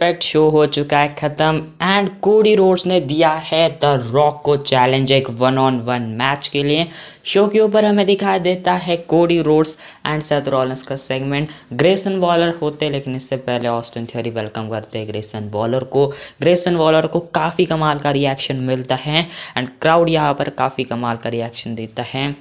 Fact show हो चुका है ख़त्म एंड कोडी रोड्स ने दिया है द रॉक को चैलेंज एक 1-on-1 मैच के लिए। शो के ऊपर हमें दिखाई देता है Cody Rhodes and Seth Rollins का सेगमेंट। ग्रेसन वॉलर होते, लेकिन इससे पहले ऑस्टिन थ्योरी वेलकम करते हैं ग्रेसन वॉलर को। ग्रेसन वॉलर को काफ़ी कमाल का रिएक्शन मिलता है एंड क्राउड यहाँ पर काफ़ी कमाल का रिएक्शन देता है।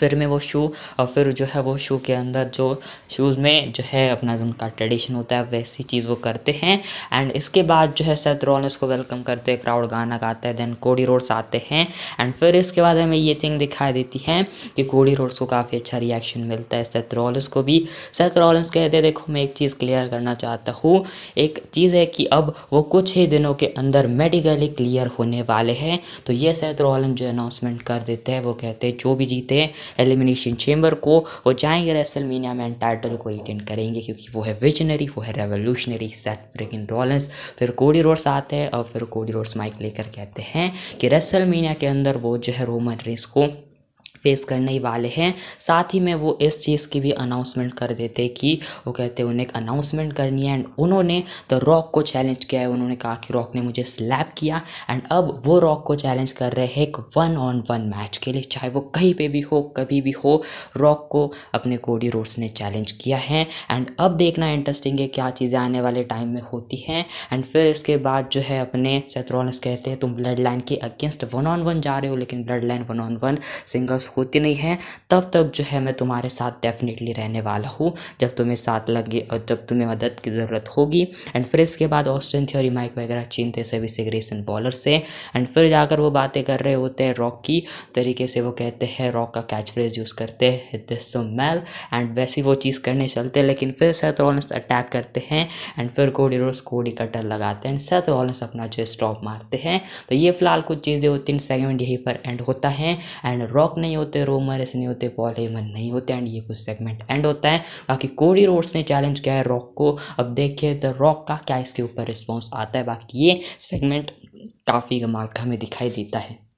फिर में वो शू और फिर जो है वो शू के अंदर जो शूज़ में जो है अपना जो उनका ट्रेडिशन होता है वैसी चीज़ वो करते हैं। एंड इसके बाद जो है सेथ रॉलिंस को वेलकम करते हैं, क्राउड गाना गाता है, देन कोडी रोड्स आते हैं एंड फिर इसके बाद हमें ये थिंग दिखाई देती है कि कोडी रोड्स को काफ़ी अच्छा रिएक्शन मिलता है, सेथ रॉलिंस को भी। सेथ रॉलिंस कहते हैं देखो मैं एक चीज़ क्लियर करना चाहता हूँ, एक चीज़ है कि अब वो कुछ ही दिनों के अंदर मेडिकली क्लियर होने वाले हैं। तो ये सेथ रॉलिंस जो अनाउंसमेंट कर देते हैं, वो कहते हैं जो भी जीते हैं एलिमिनेशन चेंबर को वो जाएंगे रेसलमेनिया में, टाइटल को रिटेन करेंगे क्योंकि वो है विजनरी, वो है रेवोल्यूशनरी सेथ फ्रिकिंग रॉलिंस। फिर कोडी रोड्स आते हैं और फिर कोडी रोड्स माइक लेकर कहते हैं कि रेसलमेनिया के अंदर वो जो है रोमन रेंस को फेस करने ही वाले हैं। साथ ही में वो इस चीज़ की भी अनाउंसमेंट कर देते कि वो कहते हैं उन्हें एक अनाउंसमेंट करनी है एंड उन्होंने द रॉक को चैलेंज किया है। उन्होंने कहा कि रॉक ने मुझे स्लैप किया एंड अब वो रॉक को चैलेंज कर रहे हैं एक 1-on-1 मैच के लिए, चाहे वो कहीं पे भी हो कभी भी हो। रॉक को अपने कोडी रोड्स ने चैलेंज किया है एंड अब देखना इंटरेस्टिंग है क्या चीज़ें आने वाले टाइम में होती हैं। एंड फिर इसके बाद जो है अपने सेथ रॉलिंस कहते हैं तुम ब्लड लाइन के अगेंस्ट 1-on-1 जा रहे हो, लेकिन ब्लड लाइन 1-on-1 सिंगल्स होती नहीं है, तब तक जो है मैं तुम्हारे साथ डेफिनेटली रहने वाला हूँ जब तुम्हें साथ लगे और जब तुम्हें मदद की ज़रूरत होगी। एंड फिर इसके बाद ऑस्टिन थ्योरी माइक वगैरह छीनते सभी से ग्रेसन वॉलर से एंड फिर जाकर वो बातें कर रहे होते हैं रॉक की तरीके से। वो कहते हैं रॉक का कैच फ्रेज यूज़ करते हैं दिस मैल एंड वैसी वो चीज़ करने चलते हैं, लेकिन फिर सेथ रॉलिंस अटैक करते हैं एंड फिर कोडी रोड्स कोडी कटर लगाते हैं एंड सेथ रॉलिंस अपना जो स्टॉप मारते हैं। तो ये फिलहाल कुछ चीज़ें होती हैं, सेगमेंट यहीं पर एंड होता है एंड रॉक नहीं होते, रोमन रेंस नहीं होते, पॉल हेमन नहीं होते एंड ये कुछ सेगमेंट एंड होता है। बाकी कोडी रोड्स ने चैलेंज किया है रॉक को, अब देखिए द रॉक का क्या इसके ऊपर रिस्पॉन्स आता है। बाकी ये सेगमेंट काफ़ी कमाल का हमें दिखाई देता है।